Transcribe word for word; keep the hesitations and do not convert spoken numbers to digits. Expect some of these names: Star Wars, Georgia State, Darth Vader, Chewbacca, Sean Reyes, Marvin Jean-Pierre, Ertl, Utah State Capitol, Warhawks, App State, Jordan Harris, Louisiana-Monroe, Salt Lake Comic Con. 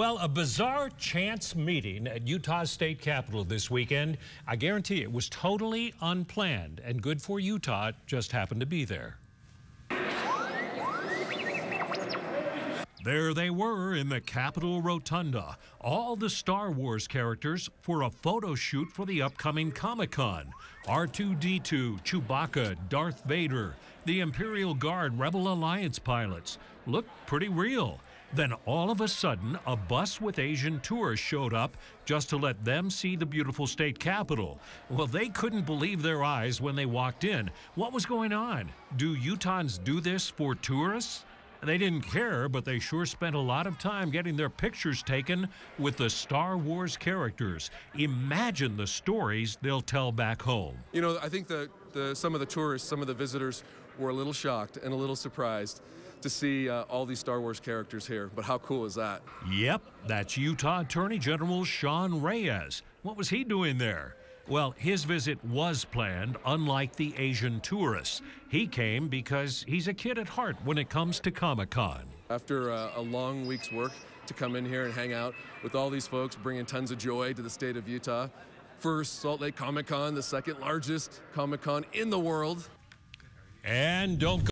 Well, a bizarre chance meeting at Utah State Capitol this weekend. I guarantee it was totally unplanned, and good for Utah, it just happened to be there. There they were in the Capitol Rotunda, all the Star Wars characters for a photo shoot for the upcoming Comic Con. R two D two, Chewbacca, Darth Vader, the Imperial Guard Rebel Alliance pilots. Looked pretty real. Then all of a sudden, a bus with Asian tourists showed up just to let them see the beautiful state capitol. Well, they couldn't believe their eyes when they walked in. What was going on? Do Utahns do this for tourists? They didn't care, but they sure spent a lot of time getting their pictures taken with the Star Wars characters. Imagine the stories they'll tell back home. You know, I think the, the, some of the tourists, some of the visitors were a little shocked and a little surprised to see uh, all these Star Wars characters here, but how cool is that? Yep, that's Utah Attorney General Sean Reyes. What was he doing there? Well, his visit was planned, unlike the Asian tourists. He came because he's a kid at heart when it comes to Comic-Con. After uh, a long week's work, to come in here and hang out with all these folks, bringing tons of joy to the state of Utah. First, Salt Lake Comic Con, the second largest Comic Con in the world. And don't go